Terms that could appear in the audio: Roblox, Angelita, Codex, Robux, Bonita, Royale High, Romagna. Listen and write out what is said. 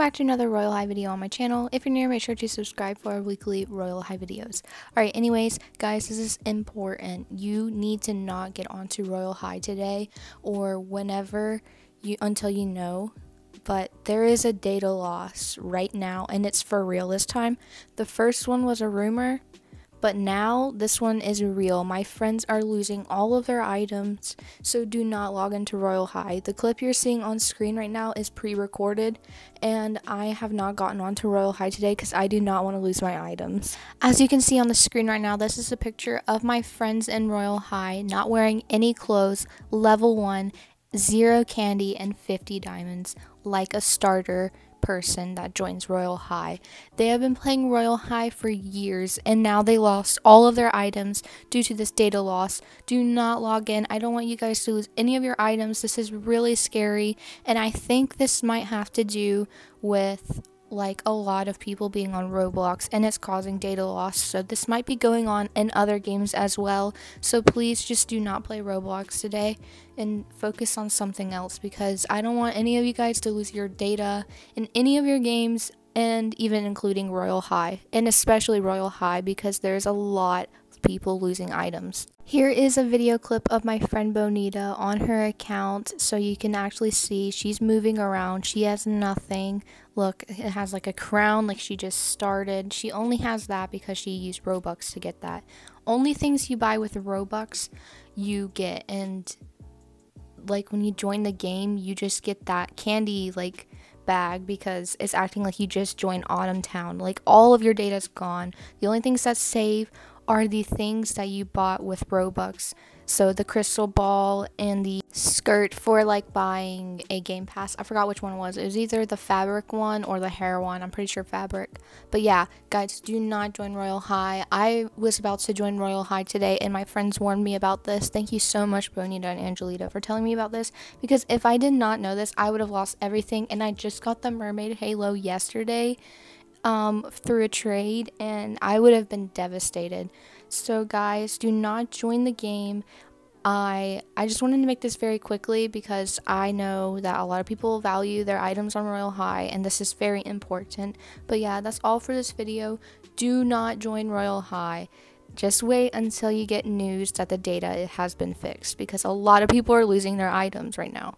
back to another Royale High video on my channel. If you're new, make sure to subscribe for our weekly Royale High videos. Alright, anyways, guys, this is important. You need to not get onto Royale High today or whenever until you know. But there is a data loss right now, and it's for real this time. The first one was a rumor, but now this one is real. My friends are losing all of their items, so do not log into Royale High. The clip you're seeing on screen right now is pre-recorded, and I have not gotten onto Royale High today because I do not want to lose my items. As you can see on the screen right now, this is a picture of my friends in Royale High not wearing any clothes, level 1, 0 candy, and 50 diamonds, like a starter person that joins Royale High. They have been playing Royale High for years, and now they lost all of their items due to this data loss. Do not log in. I don't want you guys to lose any of your items. This is really scary, and I think this might have to do with like a lot of people being on Roblox, and it's causing data loss. So this might be going on in other games as well, so please just do not play Roblox today and focus on something else, because I don't want any of you guys to lose your data in any of your games, and even including Royale High, and especially Royale High, because there's a lot of people losing items. Here is a video clip of my friend Bonita on her account, so you can actually see she's moving around. She has nothing. Look, it has like a crown, like she just started. She only has that because she used Robux to get that. Only things you buy with Robux you get, and like when you join the game, you just get that candy like bag because it's acting like you just joined Autumn Town. Like all of your data's gone. The only things that save are the things that you bought with Robux, so the crystal ball and the skirt for like buying a game pass. I forgot which one it was either the fabric one or the hair one. I'm pretty sure fabric. But yeah, guys, do not join Royale High. I was about to join Royale High today, and my friends warned me about this. Thank you so much, Bonita and Angelita, for telling me about this, because if I did not know this, I would have lost everything. And I just got the mermaid halo yesterday through a trade, and I would have been devastated. So guys, do not join the game. I just wanted to make this very quickly because I know that a lot of people value their items on Royale High, and this is very important. But yeah, that's all for this video. Do not join Royale High. Just wait until you get news that the data has been fixed, because a lot of people are losing their items right now.